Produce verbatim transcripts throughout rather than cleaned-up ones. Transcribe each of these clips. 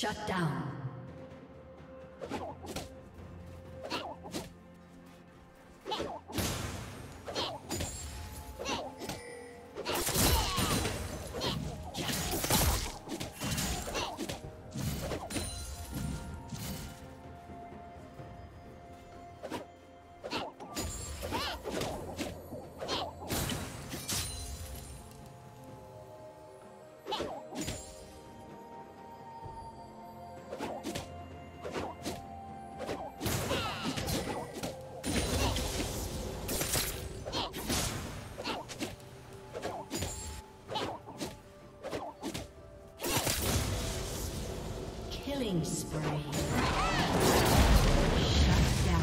Shut down. Killing spree. Shut down.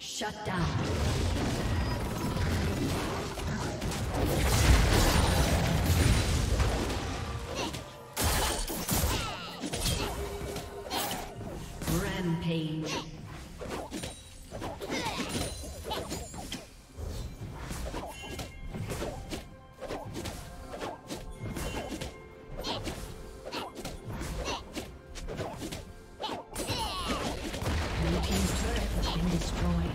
Shut down. Rampage. Blue team's turret has been destroyed.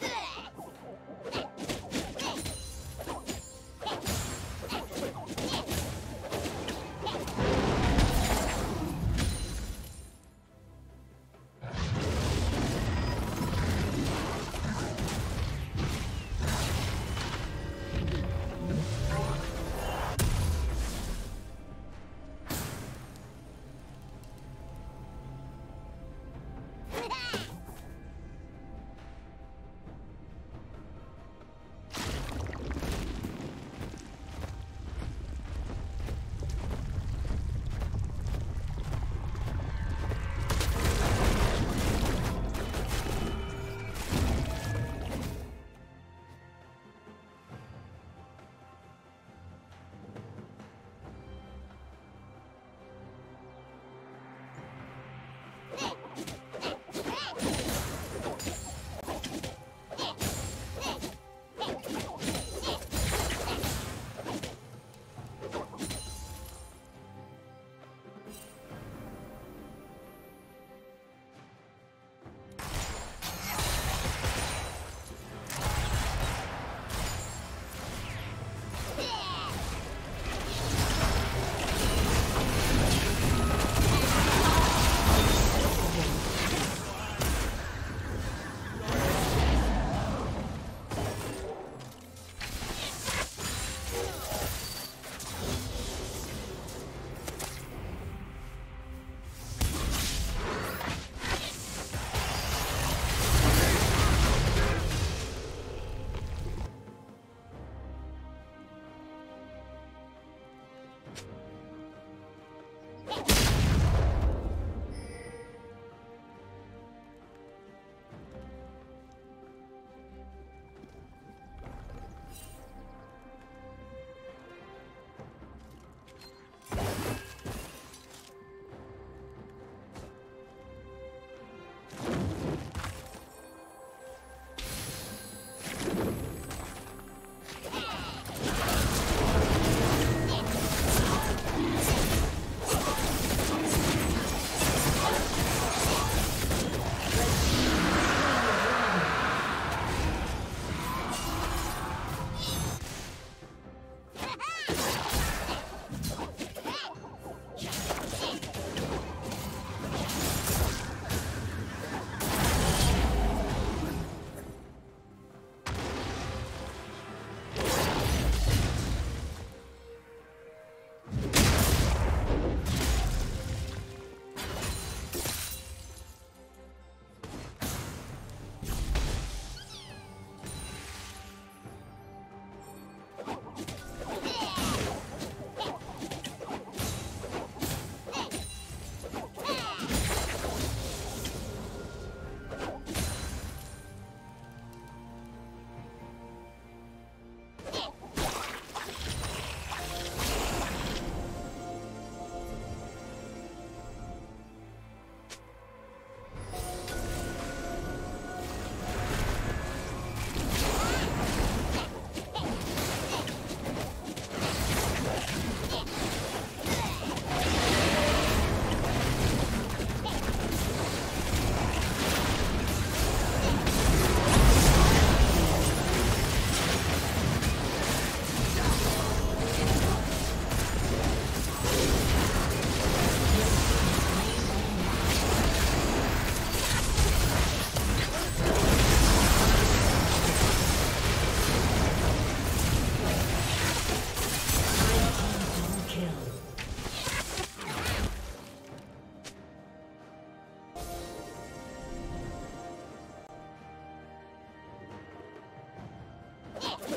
Bleh!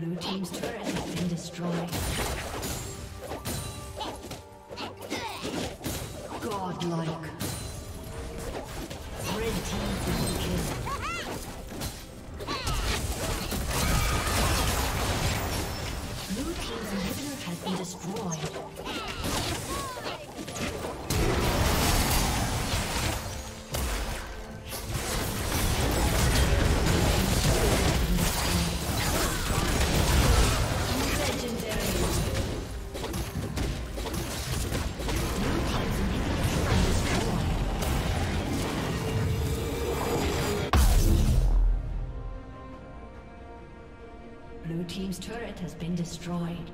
Blue team's turret has been destroyed. Godlike. Red team double kill. Blue team's inhibitor has been destroyed. Blue team's turret has been destroyed.